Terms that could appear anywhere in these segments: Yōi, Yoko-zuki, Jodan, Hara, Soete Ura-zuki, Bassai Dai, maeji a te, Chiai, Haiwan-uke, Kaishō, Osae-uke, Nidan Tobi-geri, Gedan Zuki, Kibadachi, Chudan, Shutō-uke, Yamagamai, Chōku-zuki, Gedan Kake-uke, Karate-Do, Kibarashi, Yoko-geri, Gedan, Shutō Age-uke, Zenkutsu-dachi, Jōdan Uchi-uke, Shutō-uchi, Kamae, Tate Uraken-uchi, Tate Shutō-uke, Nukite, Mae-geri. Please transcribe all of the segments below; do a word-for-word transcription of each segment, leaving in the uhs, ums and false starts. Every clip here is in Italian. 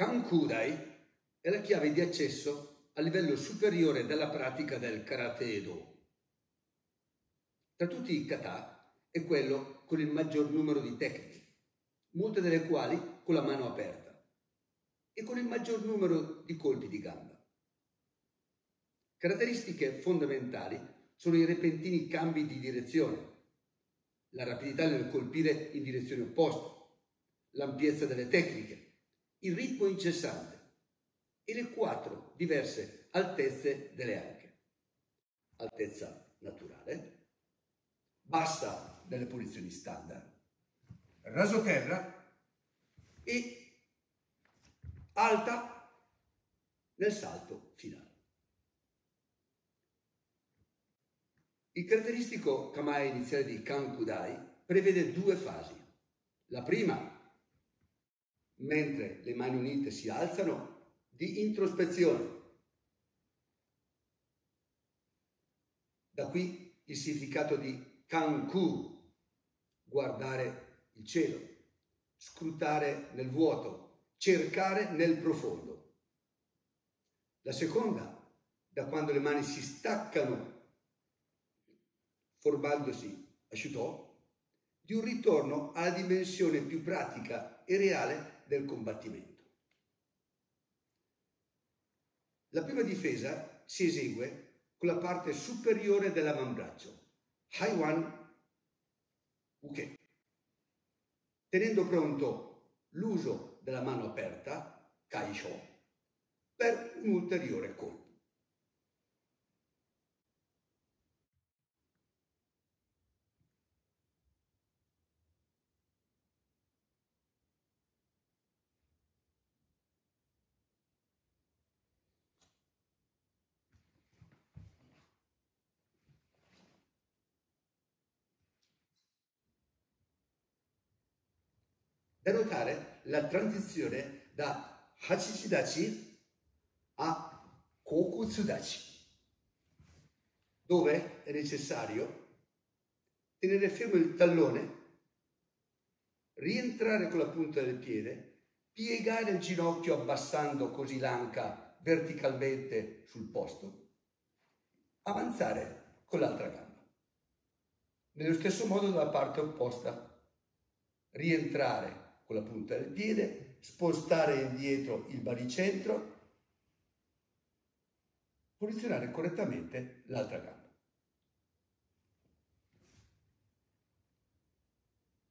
Kankū Dai è la chiave di accesso al livello superiore della pratica del Karate-Do. Tra tutti i kata è quello con il maggior numero di tecniche, molte delle quali con la mano aperta, e con il maggior numero di colpi di gamba. Caratteristiche fondamentali sono i repentini cambi di direzione, la rapidità nel colpire in direzione opposta, l'ampiezza delle tecniche, il ritmo incessante e le quattro diverse altezze delle anche: altezza naturale, bassa delle posizioni standard, raso terra e alta nel salto finale. Il caratteristico Kamae iniziale di Kankū Dai prevede due fasi. La prima, mentre le mani unite si alzano, di introspezione. Da qui il significato di Kankū, guardare il cielo, scrutare nel vuoto, cercare nel profondo. La seconda, da quando le mani si staccano, formandosi a Shutō, di un ritorno alla dimensione più pratica e reale del combattimento. La prima difesa si esegue con la parte superiore dell'avambraccio, Haiwan-uke, tenendo pronto l'uso della mano aperta, Kaishō, per un ulteriore colpo. Da notare la transizione da Hachiji-dachi a Kōkutsu-dachi, dove è necessario tenere fermo il tallone, rientrare con la punta del piede, piegare il ginocchio abbassando così l'anca verticalmente sul posto, avanzare con l'altra gamba. Nello stesso modo dalla parte opposta, rientrare con la punta del piede, spostare indietro il baricentro, posizionare correttamente l'altra gamba.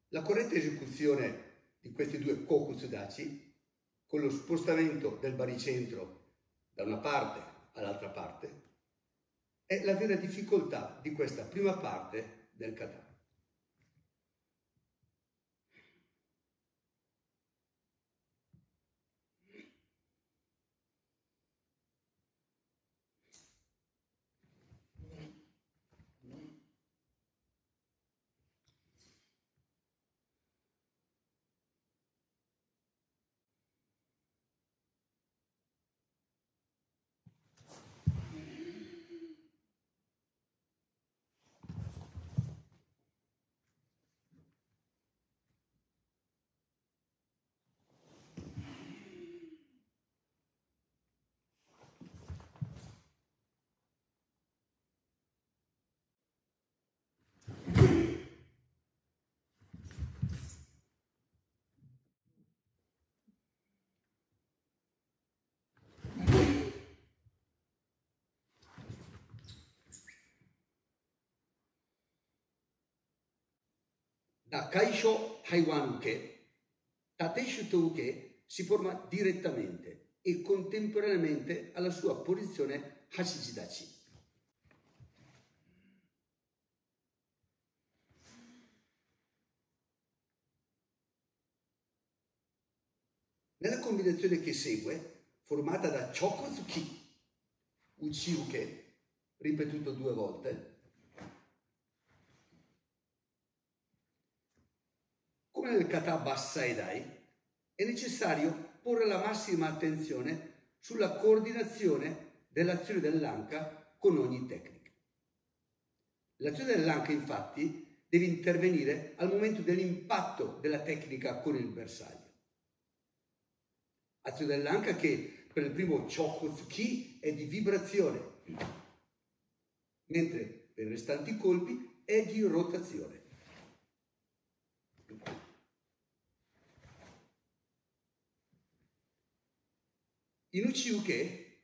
La corretta esecuzione di questi due Kōkutsu-dachi, con lo spostamento del baricentro da una parte all'altra parte, è la vera difficoltà di questa prima parte del kata. Da Kaishō Haiwan-uke, Tate Shutō-uke si forma direttamente e contemporaneamente alla sua posizione Hachiji-dachi. Nella combinazione che segue, formata da Chōku-zuki, Uchi-uke, ripetuto due volte, come nel kata Bassai Dai, è necessario porre la massima attenzione sulla coordinazione dell'azione dell'anca con ogni tecnica. L'azione dell'anca, infatti, deve intervenire al momento dell'impatto della tecnica con il bersaglio. Azione dell'anca che per il primo Chōku-zuki è di vibrazione, mentre per i restanti colpi è di rotazione. In Uchi-uke,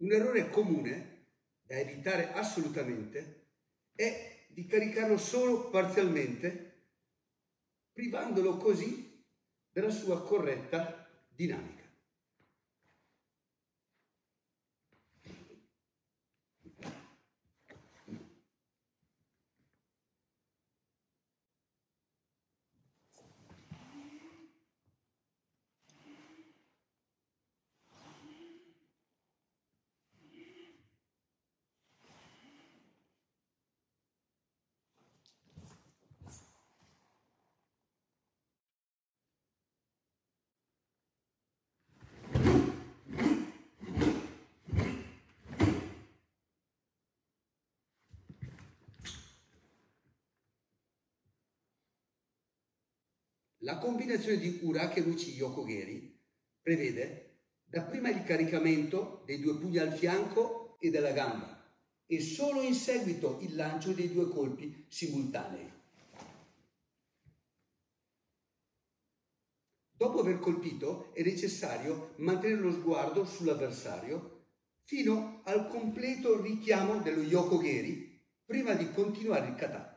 un errore comune da evitare assolutamente è di caricarlo solo parzialmente, privandolo così della sua corretta dinamica. La combinazione di Uraken Uchi Yoko-geri prevede dapprima il caricamento dei due pugni al fianco e della gamba e solo in seguito il lancio dei due colpi simultanei. Dopo aver colpito è necessario mantenere lo sguardo sull'avversario fino al completo richiamo dello Yoko-geri prima di continuare il kata.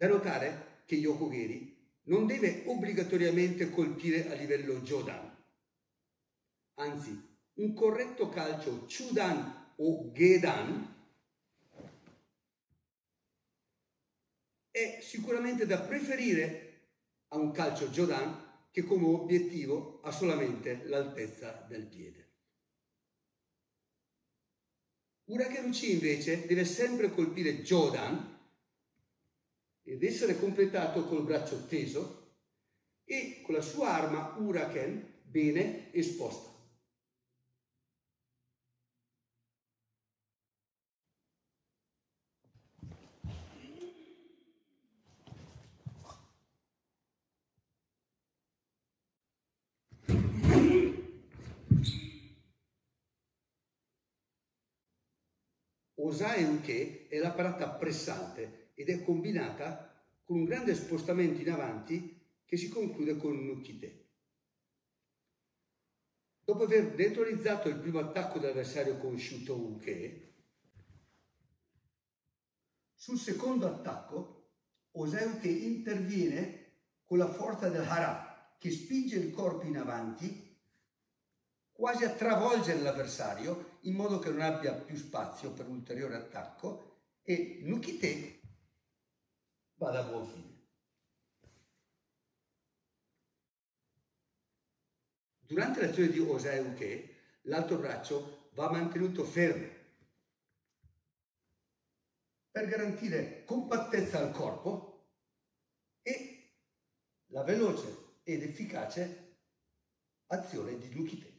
Da notare che Yoko-geri non deve obbligatoriamente colpire a livello Jodan. Anzi, un corretto calcio Chudan o Gedan è sicuramente da preferire a un calcio Jodan che come obiettivo ha solamente l'altezza del piede. Uraken Uchi invece deve sempre colpire Jodan ed essere completato col braccio teso e con la sua arma Uraken bene esposta. Osae-uke è la parata pressante ed è combinata con un grande spostamento in avanti che si conclude con Nukite. Dopo aver neutralizzato il primo attacco dell'avversario con Shutō-uke, sul secondo attacco Osae-uke interviene con la forza del Hara che spinge il corpo in avanti quasi a travolgere l'avversario in modo che non abbia più spazio per un ulteriore attacco e Nukite vada a buon fine. Durante l'azione di Osae-uke l'altro braccio va mantenuto fermo per garantire compattezza al corpo e la veloce ed efficace azione di Nukite.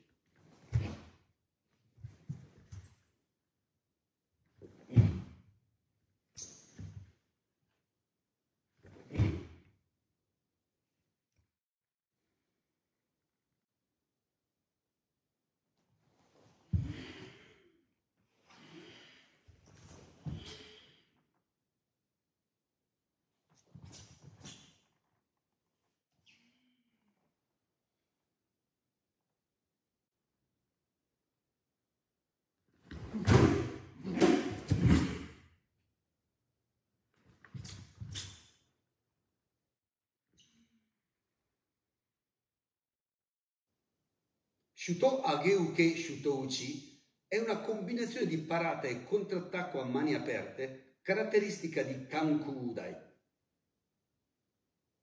Shutō Age-uke Shutō-uchi è una combinazione di parata e contrattacco a mani aperte caratteristica di Kankū Dai.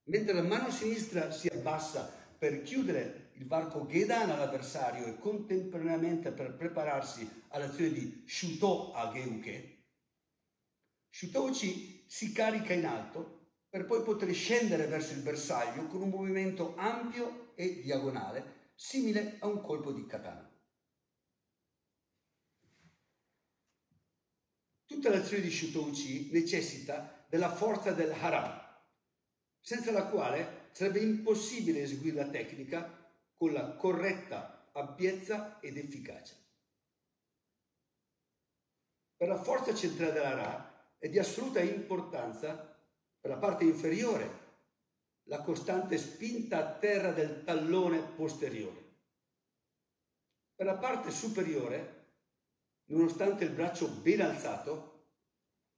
Mentre la mano sinistra si abbassa per chiudere il varco Gedan all'avversario e contemporaneamente per prepararsi all'azione di Shutō Age-uke, Shutō-uchi si carica in alto per poi poter scendere verso il bersaglio con un movimento ampio e diagonale simile a un colpo di katana. Tutta l'azione di Shutō-uchi necessita della forza del Hara, senza la quale sarebbe impossibile eseguire la tecnica con la corretta ampiezza ed efficacia. Per la forza centrale dell'Hara è di assoluta importanza per la parte inferiore la costante spinta a terra del tallone posteriore. Per la parte superiore, nonostante il braccio ben alzato,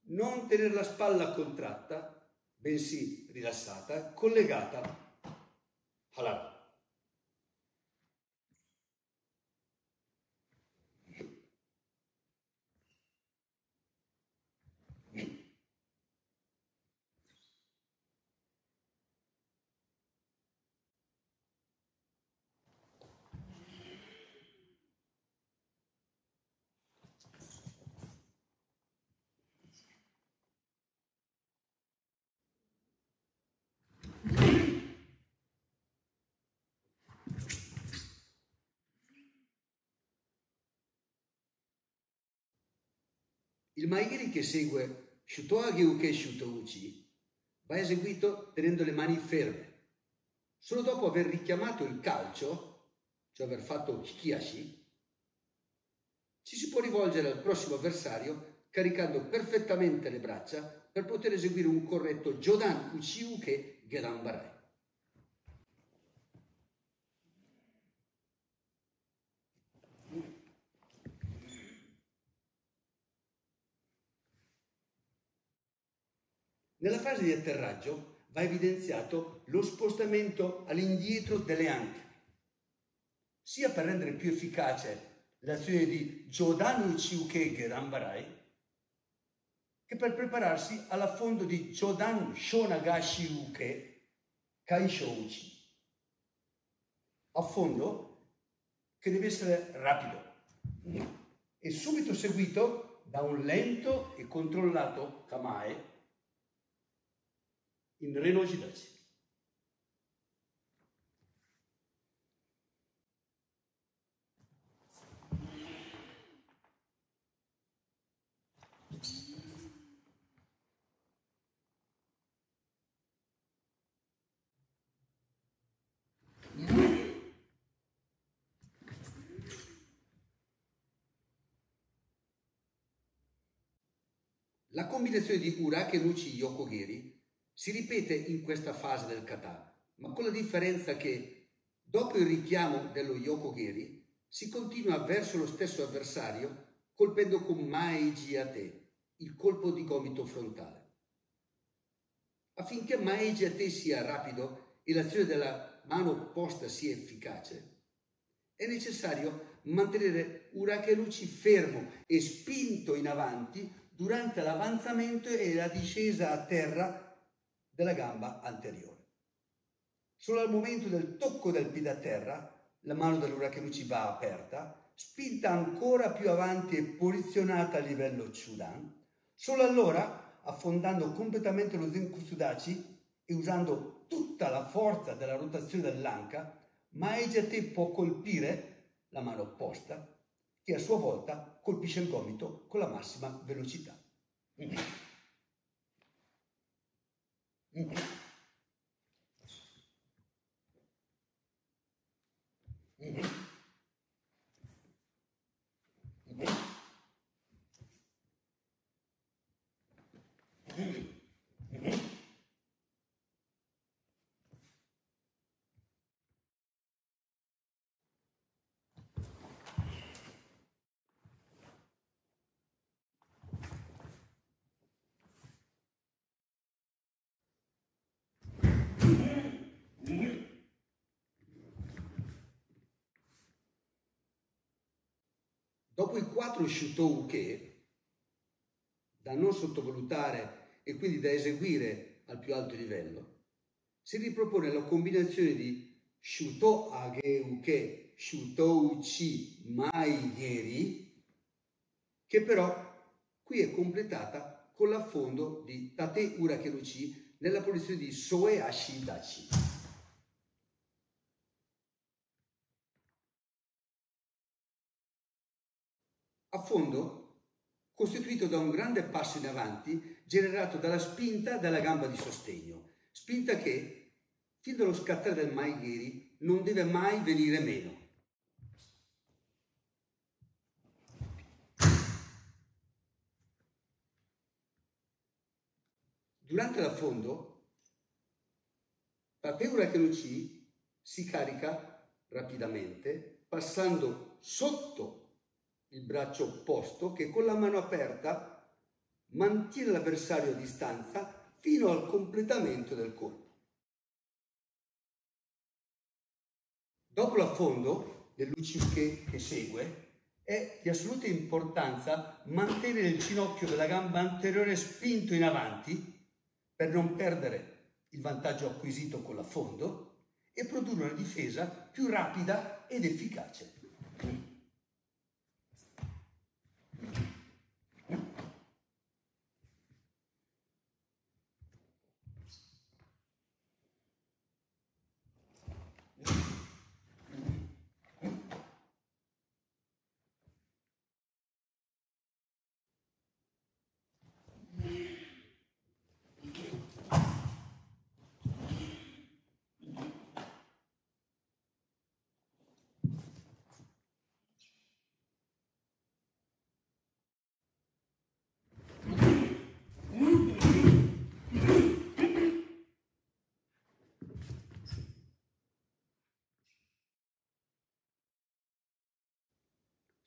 non tenere la spalla contratta, bensì rilassata, collegata all'arco. Il Mae-geri che segue Shutō Age-uke Shutō-uchi va eseguito tenendo le mani ferme. Solo dopo aver richiamato il calcio, cioè aver fatto hikiashi, ci si può rivolgere al prossimo avversario caricando perfettamente le braccia per poter eseguire un corretto Jōdan Uchi-uke Gedan Barai. Nella fase di atterraggio va evidenziato lo spostamento all'indietro delle anche, sia per rendere più efficace l'azione di Jōdan Uchi-uke Gedan Barai, che per prepararsi all'affondo di Jodan Shonagashi-uke Kaishō-uchi. Affondo che deve essere rapido e subito seguito da un lento e controllato Kamae in Haiwan-uke. La combinazione di Uraken Uchi Yoko-geri si ripete in questa fase del kata, ma con la differenza che dopo il richiamo dello Yoko-geri si continua verso lo stesso avversario colpendo con maeji a te, il colpo di gomito frontale. Affinché maeji a te sia rapido e l'azione della mano opposta sia efficace, è necessario mantenere Uraken Uchi fermo e spinto in avanti durante l'avanzamento e la discesa a terra della gamba anteriore. Solo al momento del tocco del piede a terra, la mano dell'Uraken Uchi va aperta, spinta ancora più avanti e posizionata a livello Chudan, solo allora affondando completamente lo Zenkutsu-dachi e usando tutta la forza della rotazione dell'anca, maeji a te può colpire la mano opposta, che a sua volta colpisce il gomito con la massima velocità. Mm. Mm. Mm. Mm. Mm. Mm. Dopo i quattro Shutō-uke, da non sottovalutare e quindi da eseguire al più alto livello, si ripropone la combinazione di Shutō Age-uke, Shutō-uchi, Mae-geri, che però qui è completata con l'affondo di Tate Uraken-uchi nella posizione di Soete Age-uke. Affondo costituito da un grande passo in avanti generato dalla spinta della gamba di sostegno, spinta che fin dallo scattare del Mae-geri non deve mai venire meno. Durante l'affondo Tate Uraken-uchi si carica rapidamente passando sotto il braccio opposto che con la mano aperta mantiene l'avversario a distanza fino al completamento del colpo. Dopo l'affondo dell'uchiuke che segue è di assoluta importanza mantenere il ginocchio della gamba anteriore spinto in avanti per non perdere il vantaggio acquisito con l'affondo e produrre una difesa più rapida ed efficace.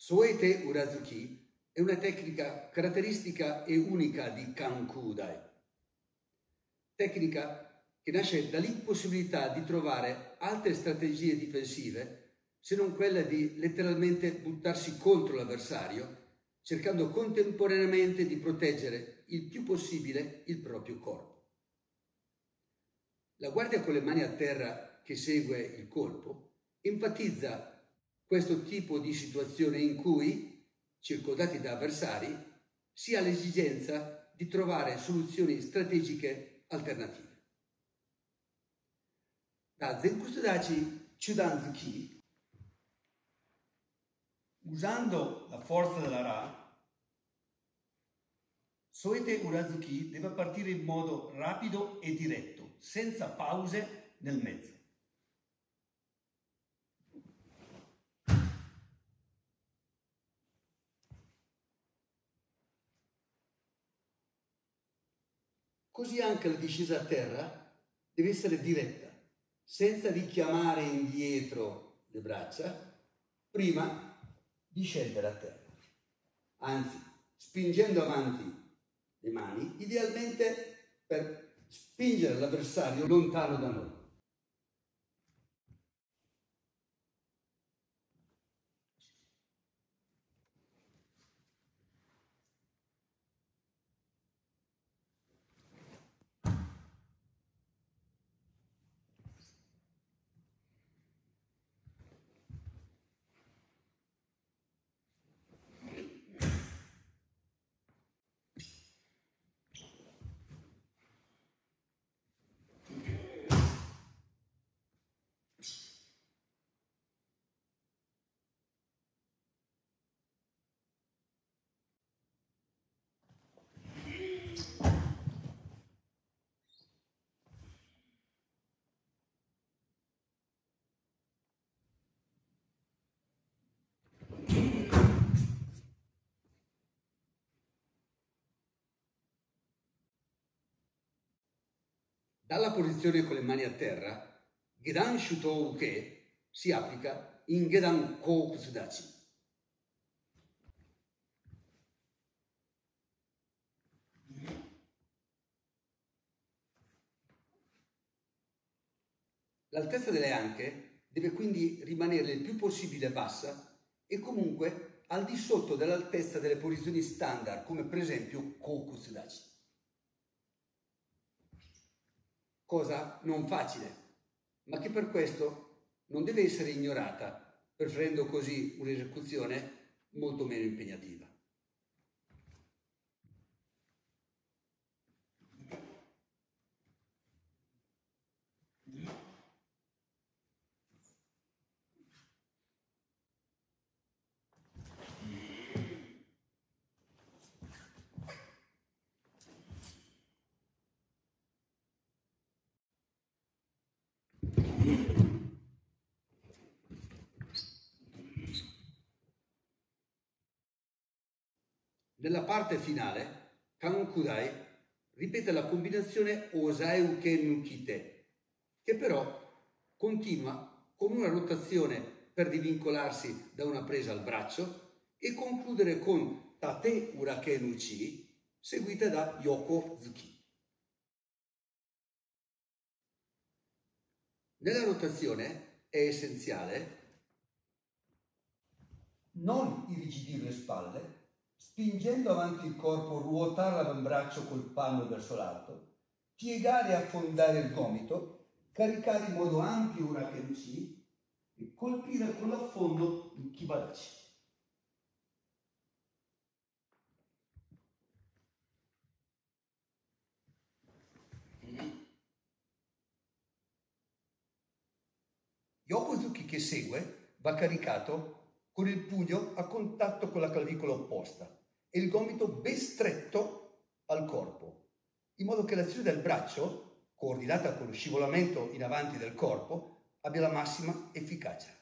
Soete Ura-zuki è una tecnica caratteristica e unica di Kankū Dai, tecnica che nasce dall'impossibilità di trovare altre strategie difensive se non quella di letteralmente buttarsi contro l'avversario, cercando contemporaneamente di proteggere il più possibile il proprio corpo. La guardia con le mani a terra che segue il colpo enfatizza questo tipo di situazione in cui, circondati da avversari, si ha l'esigenza di trovare soluzioni strategiche alternative. Da Zenkutsu-dachi Gedan Zuki, usando la forza della Ra, Soete Ura-zuki deve partire in modo rapido e diretto, senza pause nel mezzo. Così anche la discesa a terra deve essere diretta, senza richiamare indietro le braccia prima di scendere a terra. Anzi, spingendo avanti le mani, idealmente per spingere l'avversario lontano da noi. Dalla posizione con le mani a terra, Gedan Shutō-uke si applica in Gedan Kōkutsu-dachi. L'altezza delle anche deve quindi rimanere il più possibile bassa e comunque al di sotto dell'altezza delle posizioni standard, come per esempio Kōkutsu-dachi. Cosa non facile, ma che per questo non deve essere ignorata, preferendo così un'esecuzione molto meno impegnativa. Nella parte finale, Kankū Dai ripete la combinazione Osae-uke Nukite, che però continua con una rotazione per divincolarsi da una presa al braccio e concludere con Tate Uraken-uchi, seguita da Yoko-zuki. Nella rotazione è essenziale non irrigidire le spalle, spingendo avanti il corpo, ruotare l'avambraccio col palmo verso l'alto, piegare e affondare il gomito, caricare in modo ampio Uraken Uchi e colpire con l'affondo il kibarashi. Yoko-zuki che segue va caricato con il pugno a contatto con la clavicola opposta e il gomito ben stretto al corpo, in modo che l'azione del braccio, coordinata con lo scivolamento in avanti del corpo, abbia la massima efficacia.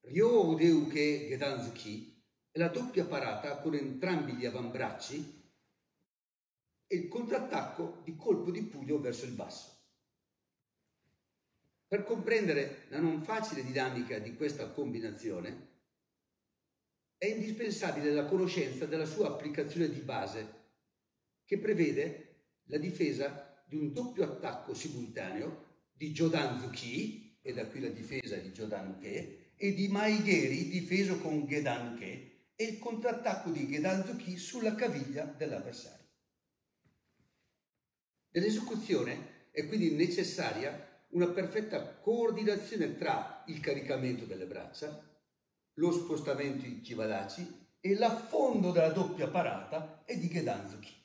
Ryo-ude-uke Gedan Zuki è la doppia parata con entrambi gli avambracci e il contrattacco di colpo di pugno verso il basso. Per comprendere la non facile dinamica di questa combinazione è indispensabile la conoscenza della sua applicazione di base, che prevede la difesa di un doppio attacco simultaneo di Jodan Zuki, e da qui la difesa di Jodan Uke, e di Mae-geri difeso con Gedan Uke, e il contrattacco di Gedan Zuki sulla caviglia dell'avversario. Nell'esecuzione è quindi necessaria una perfetta coordinazione tra il caricamento delle braccia, lo spostamento in kibarashi e l'affondo della doppia parata e di Gedan Zuki.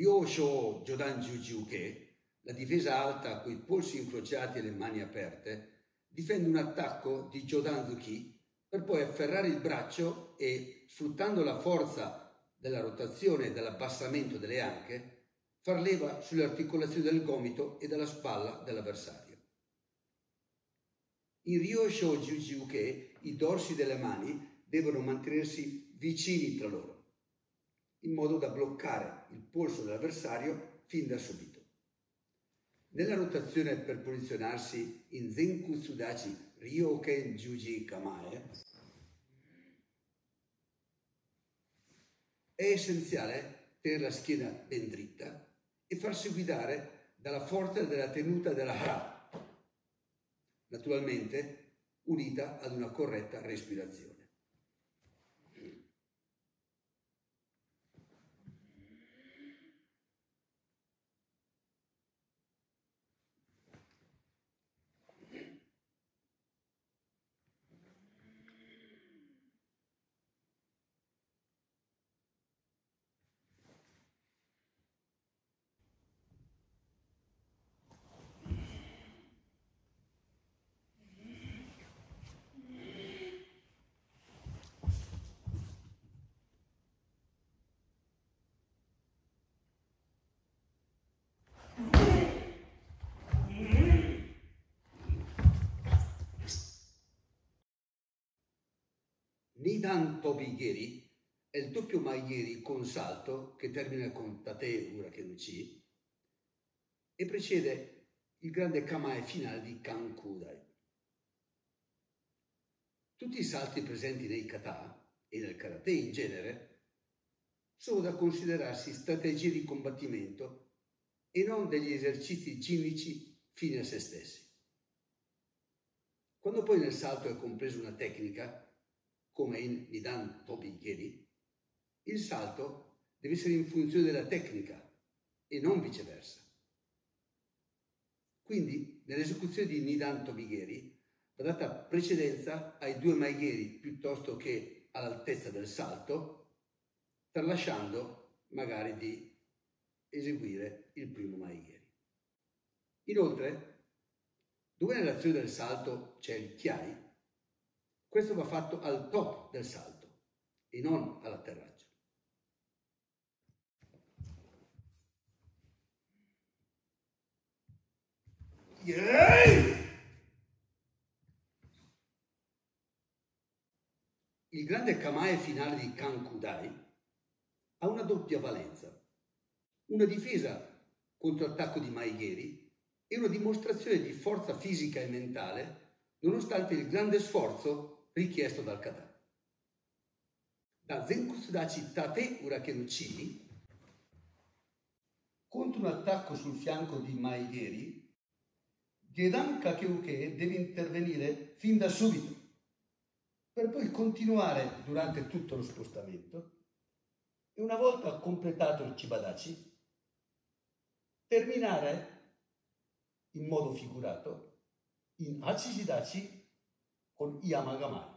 Kaishō Jodan Uchi-uke, la difesa alta coi polsi incrociati e le mani aperte, difende un attacco di Gedan Zuki per poi afferrare il braccio e, sfruttando la forza della rotazione e dell'abbassamento delle anche, far leva sulle articolazioni del gomito e della spalla dell'avversario. In Kaishō Uchi-uke i dorsi delle mani devono mantenersi vicini tra loro, in modo da bloccare il polso dell'avversario fin da subito. Nella rotazione per posizionarsi in Zenkutsu-dachi Ryoken Juji Kamae è essenziale tenere la schiena ben dritta e farsi guidare dalla forza della tenuta della Hara, naturalmente unita ad una corretta respirazione. Nidan Tobi-geri è il doppio Mae-geri con salto che termina con Tate Uraken Uchi e precede il grande Kamae finale di Kankū Dai. Tutti i salti presenti nei kata e nel karate in genere sono da considerarsi strategie di combattimento e non degli esercizi ginnici fini a se stessi. Quando poi nel salto è compresa una tecnica, come in Nidan Tobi-geri, il salto deve essere in funzione della tecnica e non viceversa. Quindi, nell'esecuzione di Nidan Tobi-geri va data precedenza ai due Mae-geri piuttosto che all'altezza del salto, tralasciando magari di eseguire il primo Mae-geri. Inoltre, dove nell'azione del salto c'è il chiai, questo va fatto al top del salto e non all'atterraggio. Il grande Kamae finale di Kankū Dai ha una doppia valenza, una difesa contro attacco di Mae-geri e una dimostrazione di forza fisica e mentale nonostante il grande sforzo richiesto dal kata. Da Zenkutsu-dachi Tate Uraken-uchi contro un attacco sul fianco di Mae-geri, Gedan Kake-uke deve intervenire fin da subito per poi continuare durante tutto lo spostamento e, una volta completato il kibadachi, terminare in modo figurato in Hachiji-dachi con Yamagamai.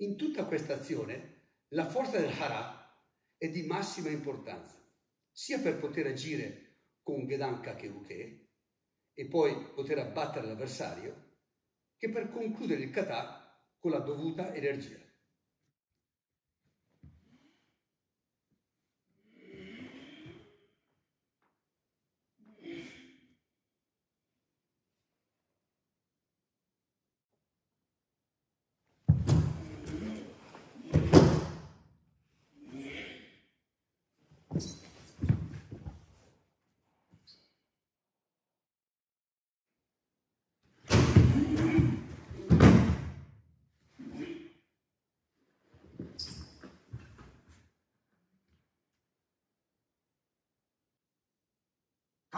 In tutta questa azione la forza del Hara è di massima importanza, sia per poter agire con Gedan Kake-uke e poi poter abbattere l'avversario, che per concludere il kata con la dovuta energia.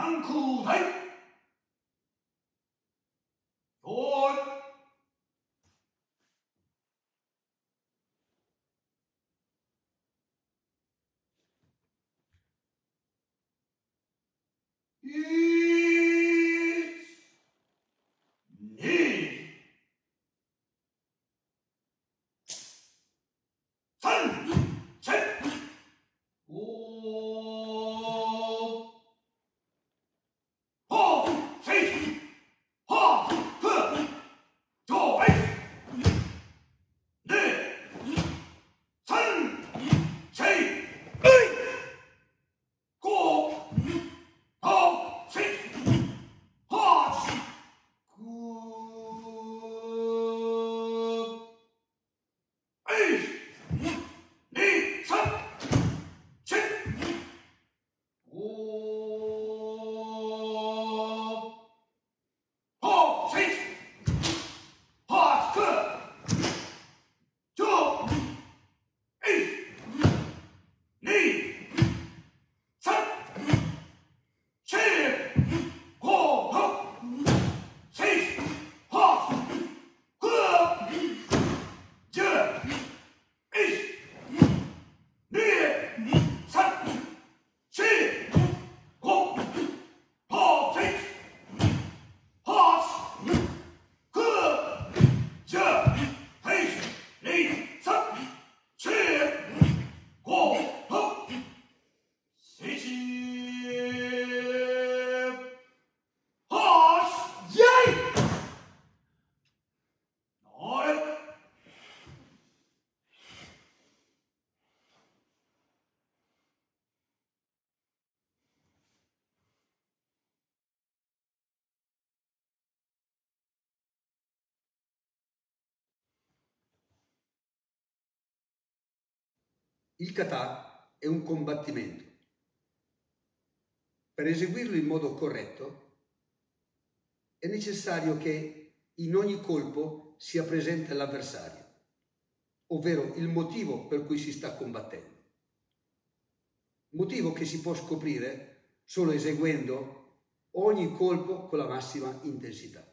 Kankū Dai! Yōi! Il kata è un combattimento. Per eseguirlo in modo corretto è necessario che in ogni colpo sia presente l'avversario, ovvero il motivo per cui si sta combattendo. Motivo che si può scoprire solo eseguendo ogni colpo con la massima intensità.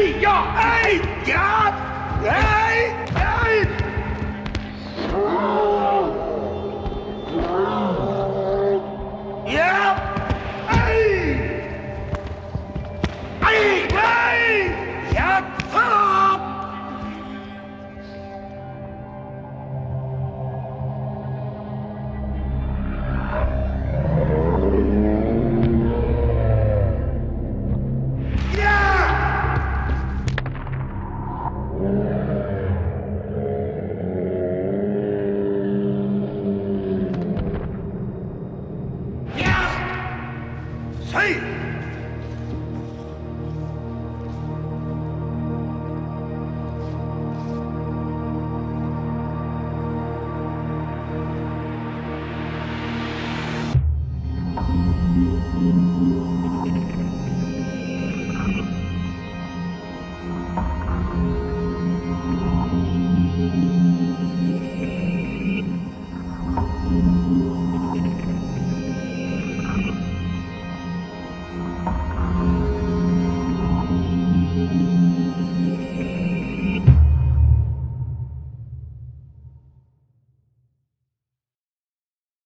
Hey, God! Hey! Hey!